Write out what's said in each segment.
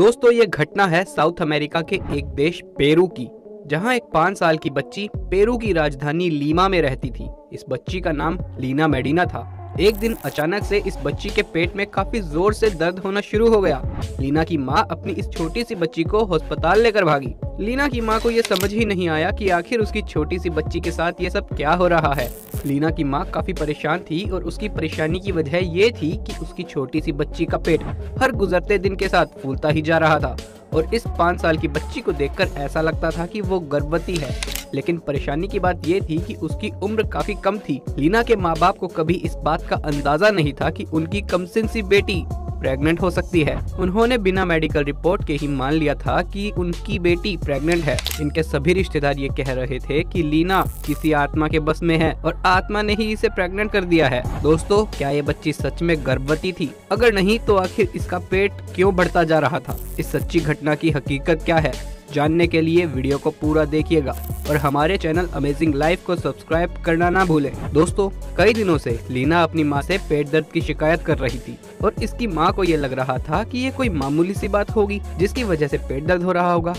दोस्तों ये घटना है साउथ अमेरिका के एक देश पेरू की, जहां एक 5 साल की बच्ची पेरू की राजधानी लीमा में रहती थी। इस बच्ची का नाम लीना मैडिना था। एक दिन अचानक से इस बच्ची के पेट में काफी जोर से दर्द होना शुरू हो गया। लीना की मां अपनी इस छोटी सी बच्ची को अस्पताल लेकर भागी। लीना की मां को ये समझ ही नहीं आया कि आखिर उसकी छोटी सी बच्ची के साथ ये सब क्या हो रहा है। लीना की मां काफी परेशान थी और उसकी परेशानी की वजह ये थी कि उसकी छोटी सी बच्ची का पेट हर गुजरते दिन के साथ फूलता ही जा रहा था और इस 5 साल की बच्ची को देखकर ऐसा लगता था कि वो गर्भवती है। लेकिन परेशानी की बात ये थी कि उसकी उम्र काफी कम थी। लीना के माँ बाप को कभी इस बात का अंदाजा नहीं था कि उनकी कमसिन सी बेटी प्रेग्नेंट हो सकती है। उन्होंने बिना मेडिकल रिपोर्ट के ही मान लिया था कि उनकी बेटी प्रेग्नेंट है। इनके सभी रिश्तेदार ये कह रहे थे कि लीना किसी आत्मा के बस में है और आत्मा ने ही इसे प्रेग्नेंट कर दिया है। दोस्तों, क्या ये बच्ची सच में गर्भवती थी? अगर नहीं तो आखिर इसका पेट क्यों बढ़ता जा रहा था? इस सच्ची घटना की हकीकत क्या है, जानने के लिए वीडियो को पूरा देखिएगा और हमारे चैनल अमेजिंग लाइफ को सब्सक्राइब करना ना भूलें। दोस्तों, कई दिनों से लीना अपनी माँ से पेट दर्द की शिकायत कर रही थी और इसकी माँ को ये लग रहा था कि ये कोई मामूली सी बात होगी जिसकी वजह से पेट दर्द हो रहा होगा,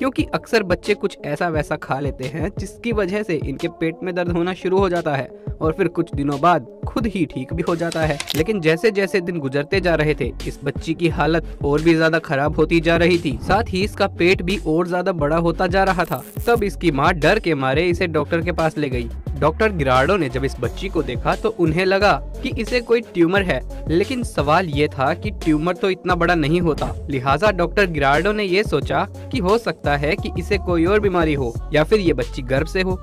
क्योंकि अक्सर बच्चे कुछ ऐसा वैसा खा लेते हैं जिसकी वजह से इनके पेट में दर्द होना शुरू हो जाता है और फिर कुछ दिनों बाद खुद ही ठीक भी हो जाता है। लेकिन जैसे जैसे दिन गुजरते जा रहे थे, इस बच्ची की हालत और भी ज्यादा खराब होती जा रही थी। साथ ही इसका पेट भी और ज्यादा बड़ा होता जा रहा था। तब इसकी माँ डर के मारे इसे डॉक्टर के पास ले गई। डॉक्टर गेरार्डो ने जब इस बच्ची को देखा तो उन्हें लगा कि इसे कोई ट्यूमर है, लेकिन सवाल ये था कि ट्यूमर तो इतना बड़ा नहीं होता। लिहाजा डॉक्टर गेरार्डो ने ये सोचा कि हो सकता है कि इसे कोई और बीमारी हो या फिर ये बच्ची गर्भ से हो।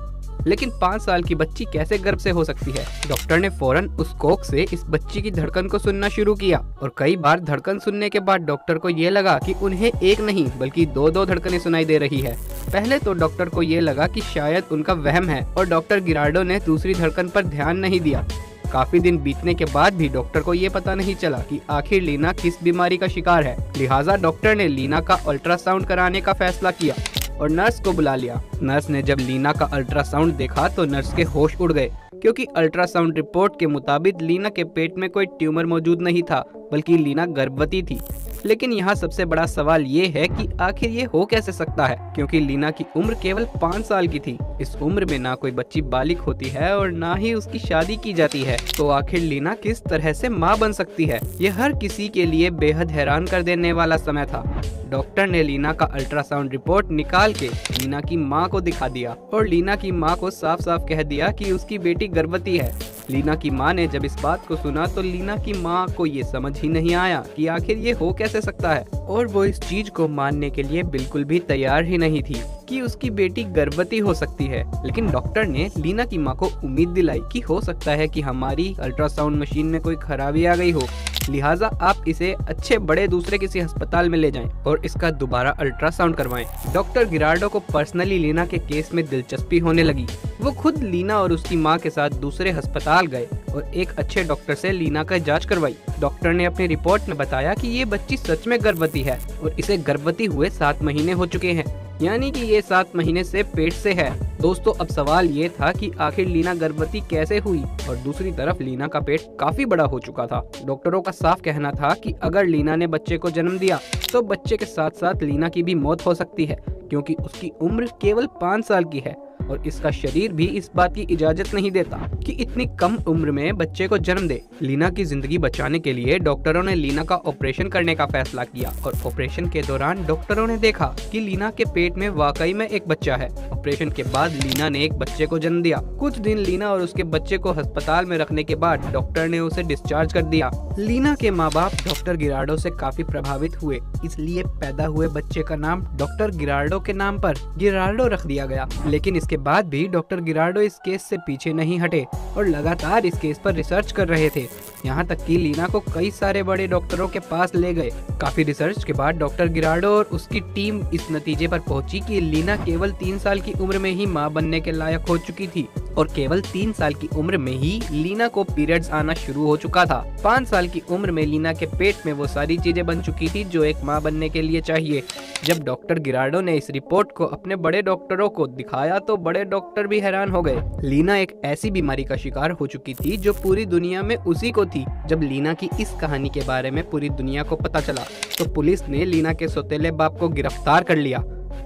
लेकिन 5 साल की बच्ची कैसे गर्भ से हो सकती है? डॉक्टर ने फौरन उस कोख से इस बच्ची की धड़कन को सुनना शुरू किया और कई बार धड़कन सुनने के बाद डॉक्टर को ये लगा कि उन्हें एक नहीं बल्कि 2-2 धड़कनें सुनाई दे रही है। पहले तो डॉक्टर को ये लगा कि शायद उनका वहम है और डॉक्टर गेरार्डो ने दूसरी धड़कन पर ध्यान नहीं दिया। काफी दिन बीतने के बाद भी डॉक्टर को ये पता नहीं चला कि आखिर लीना किस बीमारी का शिकार है। लिहाजा डॉक्टर ने लीना का अल्ट्रासाउंड कराने का फैसला किया और नर्स को बुला लिया। नर्स ने जब लीना का अल्ट्रासाउंड देखा तो नर्स के होश उड़ गए, क्योंकि अल्ट्रासाउंड रिपोर्ट के मुताबिक लीना के पेट में कोई ट्यूमर मौजूद नहीं था, बल्कि लीना गर्भवती थी। लेकिन यहाँ सबसे बड़ा सवाल ये है कि आखिर ये हो कैसे सकता है, क्योंकि लीना की उम्र केवल 5 साल की थी। इस उम्र में ना कोई बच्ची बालिग होती है और ना ही उसकी शादी की जाती है। तो आखिर लीना किस तरह से मां बन सकती है? ये हर किसी के लिए बेहद हैरान कर देने वाला समय था। डॉक्टर ने लीना का अल्ट्रासाउंड रिपोर्ट निकाल के लीना की माँ को दिखा दिया और लीना की माँ को साफ साफ कह दिया कि उसकी बेटी गर्भवती है। लीना की माँ ने जब इस बात को सुना तो लीना की माँ को ये समझ ही नहीं आया कि आखिर ये हो कैसे सकता है, और वो इस चीज को मानने के लिए बिल्कुल भी तैयार ही नहीं थी कि उसकी बेटी गर्भवती हो सकती है। लेकिन डॉक्टर ने लीना की माँ को उम्मीद दिलाई कि हो सकता है कि हमारी अल्ट्रासाउंड मशीन में कोई खराबी आ गई हो, लिहाजा आप इसे अच्छे बड़े दूसरे किसी अस्पताल में ले जाएं और इसका दोबारा अल्ट्रासाउंड करवाएं। डॉक्टर गेरार्डो को पर्सनली लीना के केस में दिलचस्पी होने लगी। वो खुद लीना और उसकी माँ के साथ दूसरे अस्पताल गए और एक अच्छे डॉक्टर से लीना का जांच करवाई। डॉक्टर ने अपनी रिपोर्ट में बताया कि ये बच्ची सच में गर्भवती है और इसे गर्भवती हुए 7 महीने हो चुके हैं, यानी कि ये 7 महीने से पेट से है। दोस्तों, अब सवाल ये था कि आखिर लीना गर्भवती कैसे हुई, और दूसरी तरफ लीना का पेट काफी बड़ा हो चुका था। डॉक्टरों का साफ कहना था कि अगर लीना ने बच्चे को जन्म दिया तो बच्चे के साथ साथ लीना की भी मौत हो सकती है, क्योंकि उसकी उम्र केवल 5 साल की है और इसका शरीर भी इस बात की इजाजत नहीं देता कि इतनी कम उम्र में बच्चे को जन्म दे। लीना की जिंदगी बचाने के लिए डॉक्टरों ने लीना का ऑपरेशन करने का फैसला किया और ऑपरेशन के दौरान डॉक्टरों ने देखा कि लीना के पेट में वाकई में एक बच्चा है। ऑपरेशन के बाद लीना ने एक बच्चे को जन्म दिया। कुछ दिन लीना और उसके बच्चे को अस्पताल में रखने के बाद डॉक्टर ने उसे डिस्चार्ज कर दिया। लीना के माँ बाप डॉक्टर गेरार्डो से काफी प्रभावित हुए, इसलिए पैदा हुए बच्चे का नाम डॉक्टर गेरार्डो के नाम पर गेरार्डो रख दिया गया। लेकिन इसके बाद भी डॉक्टर गेरार्डो इस केस से पीछे नहीं हटे और लगातार इस केस पर रिसर्च कर रहे थे। यहाँ तक कि लीना को कई सारे बड़े डॉक्टरों के पास ले गए। काफी रिसर्च के बाद डॉक्टर गेरार्डो और उसकी टीम इस नतीजे पर पहुंची कि लीना केवल 3 साल की उम्र में ही मां बनने के लायक हो चुकी थी और केवल 3 साल की उम्र में ही लीना को पीरियड्स आना शुरू हो चुका था। 5 साल की उम्र में लीना के पेट में वो सारी चीजें बन चुकी थी जो एक माँ बनने के लिए चाहिए। जब डॉक्टर गेरार्डो ने इस रिपोर्ट को अपने बड़े डॉक्टरों को दिखाया तो बड़े डॉक्टर भी हैरान हो गए। लीना एक ऐसी बीमारी का शिकार हो चुकी थी जो पूरी दुनिया में उसी को थी। जब लीना की इस कहानी के बारे में पूरी दुनिया को पता चला तो पुलिस ने लीना के सौतेले बाप को गिरफ्तार कर लिया।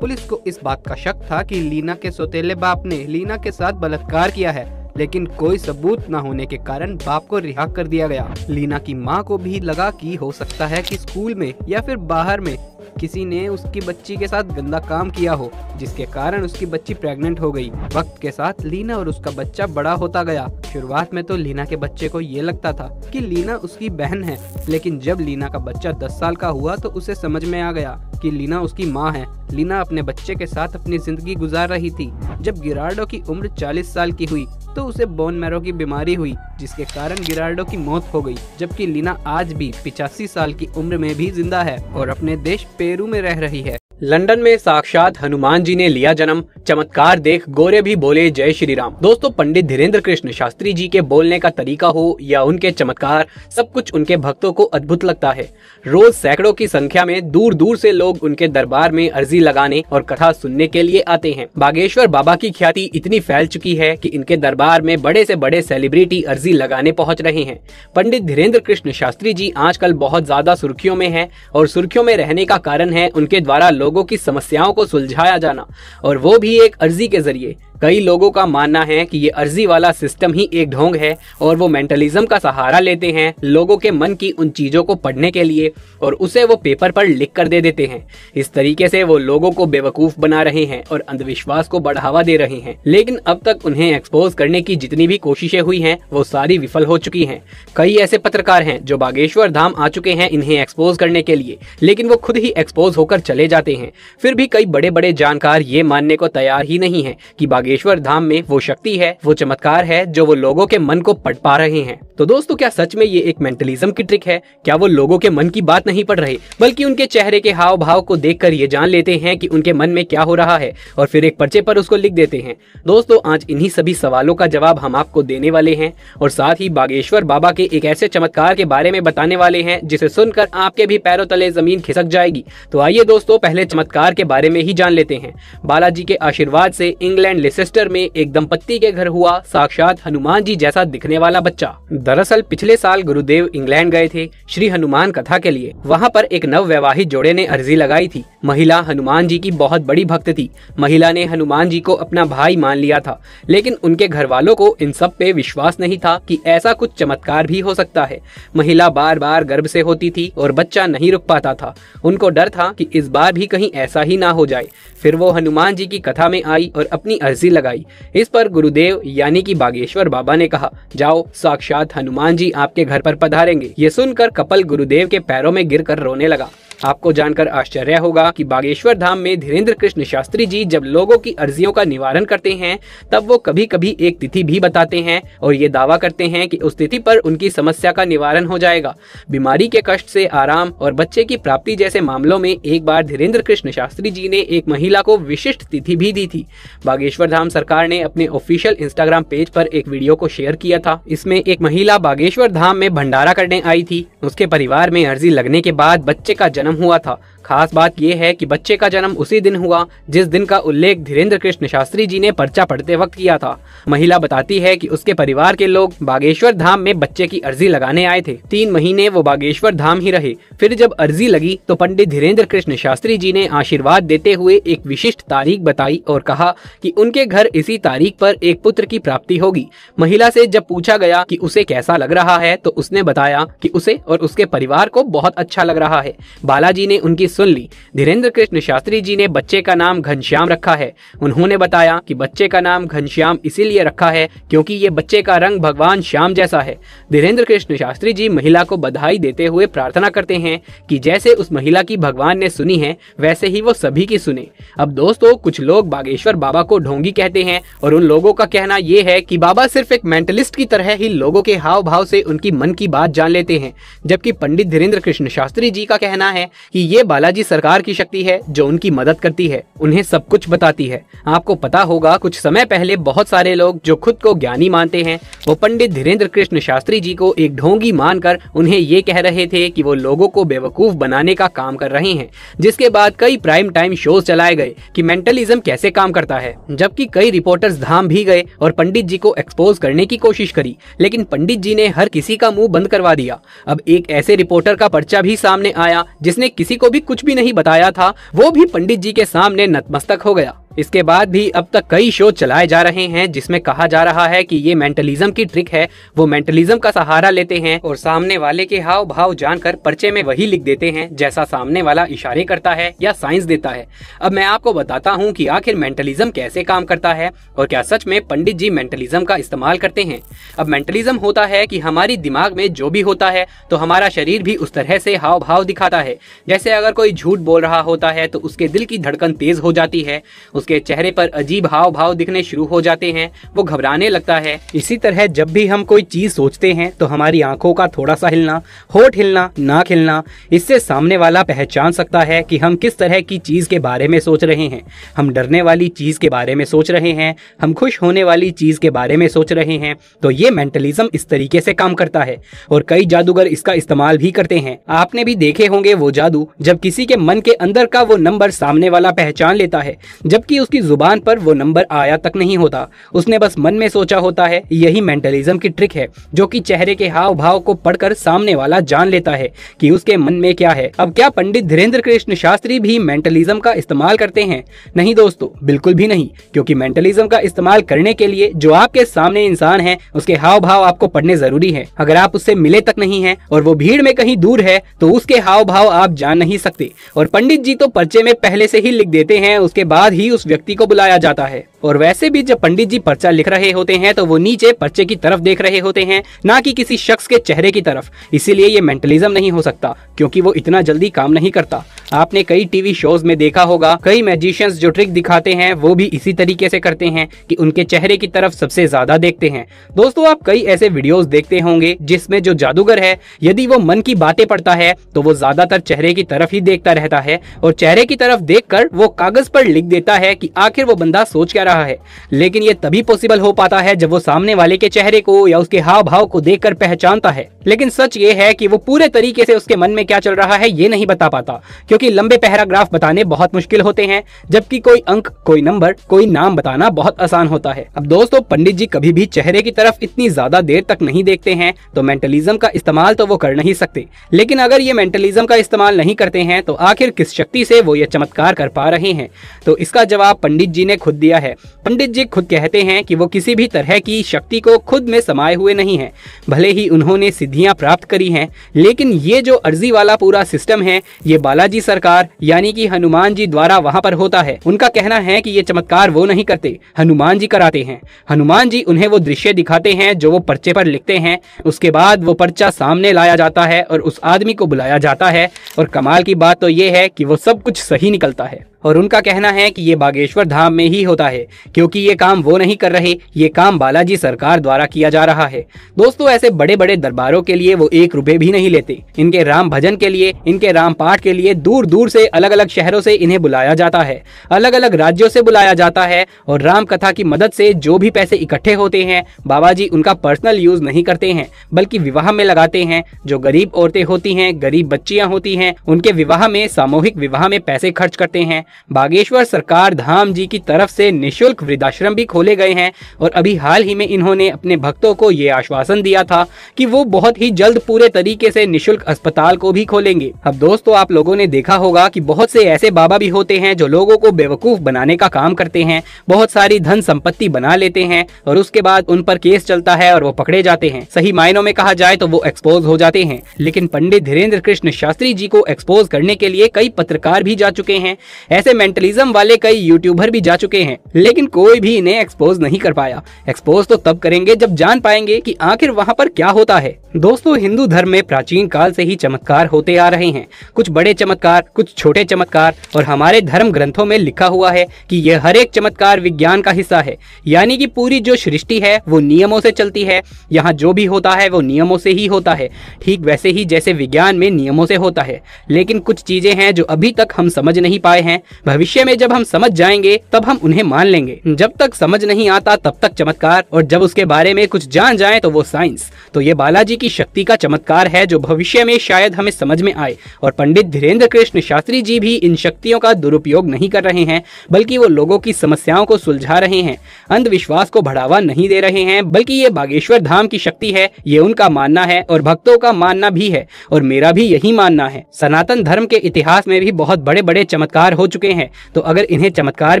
पुलिस को इस बात का शक था कि लीना के सौतेले बाप ने लीना के साथ बलात्कार किया है, लेकिन कोई सबूत न होने के कारण बाप को रिहा कर दिया गया। लीना की मां को भी लगा कि हो सकता है कि स्कूल में या फिर बाहर में किसी ने उसकी बच्ची के साथ गंदा काम किया हो, जिसके कारण उसकी बच्ची प्रेग्नेंट हो गई। वक्त के साथ लीना और उसका बच्चा बड़ा होता गया। शुरुआत में तो लीना के बच्चे को ये लगता था कि लीना उसकी बहन है, लेकिन जब लीना का बच्चा 10 साल का हुआ तो उसे समझ में आ गया कि लीना उसकी माँ है। लीना अपने बच्चे के साथ अपनी जिंदगी गुजार रही थी। जब गेरार्डो की उम्र 40 साल की हुई तो उसे बोन मैरो की बीमारी हुई, जिसके कारण गेरार्डो की मौत हो गई। जबकि लीना आज भी 85 साल की उम्र में भी जिंदा है और अपने देश पेरू में रह रही है। लंदन में साक्षात हनुमान जी ने लिया जन्म, चमत्कार देख गोरे भी बोले जय श्री राम। दोस्तों, पंडित धीरेंद्र कृष्ण शास्त्री जी के बोलने का तरीका हो या उनके चमत्कार, सब कुछ उनके भक्तों को अद्भुत लगता है। रोज सैकड़ों की संख्या में दूर दूर से लोग उनके दरबार में अर्जी लगाने और कथा सुनने के लिए आते हैं। बागेश्वर बाबा की ख्याति इतनी फैल चुकी है कि इनके दरबार में बड़े से बड़े सेलिब्रिटी अर्जी लगाने पहुँच रहे हैं। पंडित धीरेंद्र कृष्ण शास्त्री जी आजकल बहुत ज्यादा सुर्खियों में है और सुर्खियों में रहने का कारण है उनके द्वारा लोगों की समस्याओं को सुलझाया जाना, और वो भी एक अर्जी के जरिए। कई लोगों का मानना है कि ये अर्जी वाला सिस्टम ही एक ढोंग है और वो मेंटलिज्म का सहारा लेते हैं लोगों के मन की उन चीजों को पढ़ने के लिए, और उसे वो पेपर पर लिख कर दे देते हैं। इस तरीके से वो लोगों को बेवकूफ बना रहे हैं और अंधविश्वास को बढ़ावा दे रहे हैं। लेकिन अब तक उन्हें एक्सपोज करने की जितनी भी कोशिशें हुई हैं वो सारी विफल हो चुकी हैं। कई ऐसे पत्रकार हैं जो बागेश्वर धाम आ चुके हैं इन्हें एक्सपोज करने के लिए, लेकिन वो खुद ही एक्सपोज होकर चले जाते हैं। फिर भी कई बड़े बड़े जानकार ये मानने को तैयार ही नहीं है कि बागेश्वर धाम में वो शक्ति है, वो चमत्कार है जो वो लोगों के मन को पढ़ पा रहे हैं। तो दोस्तों, क्या सच में ये एक मेंटलिज्म की ट्रिक है? क्या वो लोगों के मन की बात नहीं पढ़ रहे, बल्कि उनके चेहरे के हाव भाव को देखकर ये जान लेते हैं कि उनके मन में क्या हो रहा है और फिर एक पर्चे पर उसको लिख देते हैं? दोस्तों, आज इन्हीं सभी सवालों का जवाब हम आपको देने वाले हैं और साथ ही बागेश्वर बाबा के एक ऐसे चमत्कार के बारे में बताने वाले हैं जिसे सुनकर आपके भी पैरों तले जमीन खिसक जाएगी। तो आइए दोस्तों, पहले चमत्कार के बारे में ही जान लेते हैं। बालाजी के आशीर्वाद से इंग्लैंड सिस्टर में एक दंपत्ति के घर हुआ साक्षात हनुमान जी जैसा दिखने वाला बच्चा। दरअसल पिछले साल गुरुदेव इंग्लैंड गए थे श्री हनुमान कथा के लिए। वहाँ पर एक नवविवाहित जोड़े ने अर्जी लगाई थी। महिला हनुमान जी की बहुत बड़ी भक्त थी। महिला ने हनुमान जी को अपना भाई मान लिया था, लेकिन उनके घर वालों को इन सब पे विश्वास नहीं था कि ऐसा कुछ चमत्कार भी हो सकता है। महिला बार बार गर्भ से होती थी और बच्चा नहीं रुक पाता था। उनको डर था कि इस बार भी कहीं ऐसा ही ना हो जाए। फिर वो हनुमान जी की कथा में आई और अपनी अर्जी लगाई। इस पर गुरुदेव यानी कि बागेश्वर बाबा ने कहा, जाओ साक्षात हनुमान जी आपके घर पर पधारेंगे। ये सुनकर कपल गुरुदेव के पैरों में गिरकर रोने लगा। आपको जानकर आश्चर्य होगा कि बागेश्वर धाम में धीरेंद्र कृष्ण शास्त्री जी जब लोगों की अर्जियों का निवारण करते हैं तब वो कभी कभी एक तिथि भी बताते हैं और ये दावा करते हैं कि उस तिथि पर उनकी समस्या का निवारण हो जाएगा। बीमारी के कष्ट से आराम और बच्चे की प्राप्ति जैसे मामलों में एक बार धीरेंद्र कृष्ण शास्त्री जी ने एक महिला को विशिष्ट तिथि भी दी थी। बागेश्वर धाम सरकार ने अपने ऑफिशियल इंस्टाग्राम पेज पर एक वीडियो को शेयर किया था। इसमें एक महिला बागेश्वर धाम में भंडारा करने आई थी। उसके परिवार में अर्जी लगने के बाद बच्चे का जन्म हुआ था। खास बात यह है कि बच्चे का जन्म उसी दिन हुआ जिस दिन का उल्लेख धीरेंद्र कृष्ण शास्त्री जी ने पर्चा पढ़ते वक्त किया था। महिला बताती है कि उसके परिवार के लोग बागेश्वर धाम में बच्चे की अर्जी लगाने आए थे। 3 महीने वो बागेश्वर धाम ही रहे। फिर जब अर्जी लगी तो पंडित धीरेंद्र कृष्ण शास्त्री जी ने आशीर्वाद देते हुए एक विशिष्ट तारीख बताई और कहा कि उनके घर इसी तारीख पर एक पुत्र की प्राप्ति होगी। महिला से जब पूछा गया कि उसे कैसा लग रहा है तो उसने बताया कि उसे और उसके परिवार को बहुत अच्छा लग रहा है। बालाजी ने उनकी सुन ली। धीरेंद्र कृष्ण शास्त्री जी ने बच्चे का नाम घनश्याम रखा है। उन्होंने बताया कि बच्चे का नाम घनश्याम इसीलिए रखा है क्योंकि ये बच्चे का रंग भगवान श्याम जैसा है। धीरेंद्र कृष्ण शास्त्री जी महिला को बधाई देते हुए प्रार्थना करते हैं कि जैसे उस महिला की भगवान ने सुनी है वैसे ही वो सभी की सुने। अब दोस्तों, कुछ लोग बागेश्वर बाबा को ढोंगी कहते हैं और उन लोगों का कहना ये है कि बाबा सिर्फ एक मेंटलिस्ट की तरह ही लोगों के हाव भाव से उनकी मन की बात जान लेते हैं, जबकि पंडित धीरेंद्र कृष्ण शास्त्री जी का कहना है है कि ये बालाजी सरकार की शक्ति है जो उनकी मदद करती है, उन्हें सब कुछ बताती है। आपको पता होगा कुछ समय पहले बहुत सारे लोग जो खुद को ज्ञानी मानते हैं वो पंडित धीरेंद्र कृष्ण शास्त्री जी को एक ढोंगी मानकर उन्हें ये कह रहे थे कि वो लोगों को बेवकूफ बनाने का काम कर रहे हैं, जिसके बाद कई प्राइम टाइम शोज चलाए गए कि मेंटलिज्म कैसे काम करता है, जबकि कई रिपोर्टर्स धाम भी गए और पंडित जी को एक्सपोज करने की कोशिश करी, लेकिन पंडित जी ने हर किसी का मुंह बंद करवा दिया। अब एक ऐसे रिपोर्टर का पर्चा भी सामने आया जिसने किसी को भी कुछ भी नहीं बताया था, वो भी पंडित जी के सामने नतमस्तक हो गया। इसके बाद भी अब तक कई शो चलाए जा रहे हैं जिसमें कहा जा रहा है कि ये मेंटलिज्म की ट्रिक है, वो मेंटलिज्म का सहारा लेते हैं और सामने वाले के हाव भाव जानकर पर्चे में वही लिख देते हैं जैसा सामने वाला इशारे करता है या साइंस देता है। अब मैं आपको बताता हूँ कि आखिर मेंटलिज्म कैसे काम करता है और क्या सच में पंडित जी मेंटलिज्म का इस्तेमाल करते हैं। अब मेंटलिज्म होता है कि हमारी दिमाग में जो भी होता है तो हमारा शरीर भी उस तरह से हाव भाव दिखाता है। जैसे अगर कोई झूठ बोल रहा होता है तो उसके दिल की धड़कन तेज हो जाती है, उसके चेहरे पर अजीब हाव भाव दिखने शुरू हो जाते हैं, वो घबराने लगता है। इसी तरह जब भी हम कोई चीज सोचते हैं तो हमारी आंखों का थोड़ा सा हिलना, होठ हिलना, नाक हिलना, इससे सामने वाला पहचान सकता है कि हम किस तरह की चीज के बारे में सोच रहे हैं। हम डरने वाली चीज के बारे में सोच रहे हैं, हम खुश होने वाली चीज के बारे में सोच रहे हैं। तो ये मेंटलिज्म इस तरीके से काम करता है और कई जादूगर इसका इस्तेमाल भी करते हैं। आपने भी देखे होंगे वो जादू जब किसी के मन के अंदर का वो नंबर सामने वाला पहचान लेता है जबकि उसकी जुबान पर वो नंबर आया तक नहीं होता, उसने बस मन में सोचा होता है। यही मेंटलिज्म की ट्रिक है जो कि चेहरे के हाव भाव को पढ़कर सामने वाला जान लेता है कि उसके मन में क्या है। अब क्या पंडित धीरेंद्र कृष्ण शास्त्री भी मेंटलिज्म का इस्तेमाल करते हैं? नहीं दोस्तों, बिल्कुल भी नहीं, क्योंकि मेंटलिज्म का इस्तेमाल करने के लिए जो आपके सामने इंसान है उसके हाव भाव आपको पढ़ने जरूरी है। अगर आप उससे मिले तक नहीं है और वो भीड़ में कहीं दूर है तो उसके हाव भाव आप जान नहीं सकते। और पंडित जी तो पर्चे में पहले से ही लिख देते हैं, उसके बाद ही उस व्यक्ति को बुलाया जाता है। और वैसे भी जब पंडित जी पर्चा लिख रहे होते हैं तो वो नीचे पर्चे की तरफ देख रहे होते हैं, ना कि किसी शख्स के चेहरे की तरफ। इसीलिए ये मेंटलिज्म नहीं हो सकता क्योंकि वो इतना जल्दी काम नहीं करता। आपने कई टीवी शोज में देखा होगा, कई मैजिशियंस जो ट्रिक दिखाते हैं वो भी इसी तरीके से करते हैं कि उनके चेहरे की तरफ सबसे ज्यादा देखते हैं। दोस्तों, आप कई ऐसे वीडियोस देखते होंगे जिसमें जो जादूगर है यदि वो मन की बातें पढ़ता है तो वो ज्यादातर चेहरे की तरफ ही देखता रहता है और चेहरे की तरफ देखकर वो कागज पर लिख देता है कि आखिर वो बंदा सोच क्या रहा है। लेकिन ये तभी पॉसिबल हो पाता है जब वो सामने वाले के चेहरे को या उसके हाव भाव को देखकर पहचानता है। लेकिन सच ये है कि वो पूरे तरीके से उसके मन में क्या चल रहा है ये नहीं बता पाता, क्योंकि लंबे पैराग्राफ बताने बहुत मुश्किल होते हैं, जबकि कोई अंक, कोई नंबर, कोई नाम बताना बहुत आसान होता है। अब दोस्तों, पंडित जी कभी भी चेहरे की तरफ इतनी ज्यादा देर तक नहीं देखते हैं, तो मेंटलिज्म का इस्तेमाल तो वो कर नहीं सकते। लेकिन अगर ये मेंटलिज्म का इस्तेमाल नहीं करते हैं तो आखिर किस शक्ति से वो ये चमत्कार कर पा रहे हैं? तो इसका जवाब पंडित जी ने खुद दिया है। पंडित जी खुद कहते हैं कि वो किसी भी तरह की शक्ति को खुद में समाये हुए नहीं है। भले ही उन्होंने सिद्धियां प्राप्त करी हैं, लेकिन ये जो अर्जी वाला पूरा सिस्टम है ये बालाजी सरकार यानी कि हनुमान जी द्वारा वहां पर होता है। उनका कहना है कि ये चमत्कार वो नहीं करते, हनुमान जी कराते हैं। हनुमान जी उन्हें वो दृश्य दिखाते हैं जो वो पर्चे पर लिखते हैं, उसके बाद वो पर्चा सामने लाया जाता है और उस आदमी को बुलाया जाता है। और कमाल की बात तो ये है कि वो सब कुछ सही निकलता है। और उनका कहना है कि ये बागेश्वर धाम में ही होता है, क्योंकि ये काम वो नहीं कर रहे, ये काम बालाजी सरकार द्वारा किया जा रहा है। दोस्तों, ऐसे बड़े बड़े दरबारों के लिए वो 1 रुपए भी नहीं लेते। इनके राम भजन के लिए, इनके राम पाठ के लिए दूर दूर से अलग अलग शहरों से इन्हें बुलाया जाता है, अलग अलग राज्यों से बुलाया जाता है। और राम कथा की मदद से जो भी पैसे इकट्ठे होते हैं बाबा जी उनका पर्सनल यूज नहीं करते हैं, बल्कि विवाह में लगाते हैं। जो गरीब औरतें होती हैं, गरीब बच्चियां होती हैं, उनके विवाह में, सामूहिक विवाह में पैसे खर्च करते हैं। बागेश्वर सरकार धाम जी की तरफ से निशुल्क वृद्धाश्रम भी खोले गए हैं और अभी हाल ही में इन्होंने अपने भक्तों को ये आश्वासन दिया था कि वो बहुत ही जल्द पूरे तरीके से निशुल्क अस्पताल को भी खोलेंगे। अब दोस्तों, आप लोगों ने देखा होगा कि बहुत से ऐसे बाबा भी होते हैं जो लोगों को बेवकूफ बनाने का काम करते हैं, बहुत सारी धन संपत्ति बना लेते हैं और उसके बाद उन पर केस चलता है और वो पकड़े जाते हैं। सही मायनों में कहा जाए तो वो एक्सपोज हो जाते हैं। लेकिन पंडित धीरेंद्र कृष्ण शास्त्री जी को एक्सपोज करने के लिए कई पत्रकार भी जा चुके हैं। ऐसे मेंटलिज्म वाले कई यूट्यूबर भी जा चुके हैं, लेकिन कोई भी इन्हें एक्सपोज नहीं कर पाया। एक्सपोज तो तब करेंगे जब जान पाएंगे कि आखिर वहाँ पर क्या होता है। दोस्तों, हिंदू धर्म में प्राचीन काल से ही चमत्कार होते आ रहे हैं, कुछ बड़े चमत्कार, कुछ छोटे चमत्कार, और हमारे धर्म ग्रंथों में लिखा हुआ है कि यह हर एक चमत्कार विज्ञान का हिस्सा है। यानी कि पूरी जो सृष्टि है वो नियमों से चलती है, यहाँ जो भी होता है वो नियमों से ही होता है, ठीक वैसे ही जैसे विज्ञान में नियमों से होता है। लेकिन कुछ चीजें हैं जो अभी तक हम समझ नहीं पाए हैं, भविष्य में जब हम समझ जाएंगे तब हम उन्हें मान लेंगे। जब तक समझ नहीं आता तब तक चमत्कार, और जब उसके बारे में कुछ जान जाए तो वो साइंस। तो ये बालाजी की शक्ति का चमत्कार है जो भविष्य में शायद हमें समझ में आए। और पंडित धीरेंद्र कृष्ण शास्त्री जी भी इन शक्तियों का दुरुपयोग नहीं कर रहे हैं, बल्कि वो लोगों की समस्याओं को सुलझा रहे हैं, अंधविश्वास को बढ़ावा नहीं दे रहे हैं, बल्कि ये बागेश्वर धाम की शक्ति है, ये उनका मानना है और भक्तों का मानना भी है, और मेरा भी यही मानना है। सनातन धर्म के इतिहास में भी बहुत बड़े बड़े चमत्कार हो चुके हैं, तो अगर इन्हें चमत्कार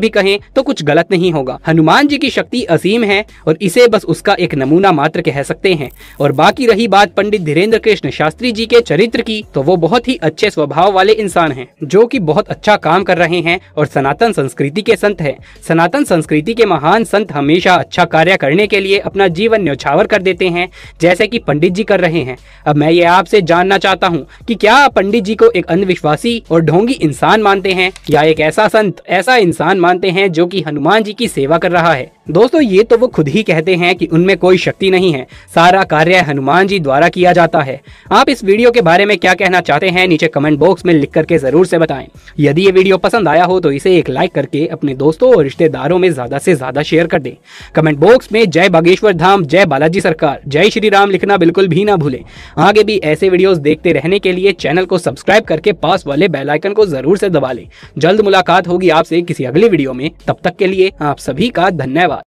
भी कहें तो कुछ गलत नहीं होगा। हनुमान जी की शक्ति असीम है और इसे बस उसका एक नमूना मात्र कह सकते हैं। और बाकी रही बात पंडित धीरेंद्र कृष्ण शास्त्री जी के चरित्र की, तो वो बहुत ही अच्छे स्वभाव वाले इंसान हैं, जो कि बहुत अच्छा काम कर रहे हैं और सनातन संस्कृति के संत हैं। सनातन संस्कृति के महान संत हमेशा अच्छा कार्य करने के लिए अपना जीवन न्यौछावर कर देते हैं, जैसे कि पंडित जी कर रहे हैं। अब मैं ये आपसे जानना चाहता हूँ कि क्या आप पंडित जी को एक अंधविश्वासी और ढोंगी इंसान मानते हैं, या एक ऐसा संत, ऐसा इंसान मानते हैं जो कि हनुमान जी की सेवा कर रहा है। दोस्तों, ये तो वो खुद ही कहते हैं कि उनमें कोई शक्ति नहीं है, सारा कार्य हनुमान जी द्वारा किया जाता है। आप इस वीडियो के बारे में क्या कहना चाहते हैं नीचे कमेंट बॉक्स में लिख करके जरूर से बताएं। यदि ये वीडियो पसंद आया हो तो इसे एक लाइक करके अपने दोस्तों और रिश्तेदारों में ज्यादा से ज्यादा शेयर कर दें। कमेंट बॉक्स में जय बागेश्वर धाम, जय बालाजी सरकार, जय श्री राम लिखना बिल्कुल भी ना भूलें। आगे भी ऐसे वीडियोस देखते रहने के लिए चैनल को सब्सक्राइब करके पास वाले बेल आइकन को जरूर से दबा लें। जल्द मुलाकात होगी आपसे किसी अगली वीडियो में, तब तक के लिए आप सभी का धन्यवाद।